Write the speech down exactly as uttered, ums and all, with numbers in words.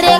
हरे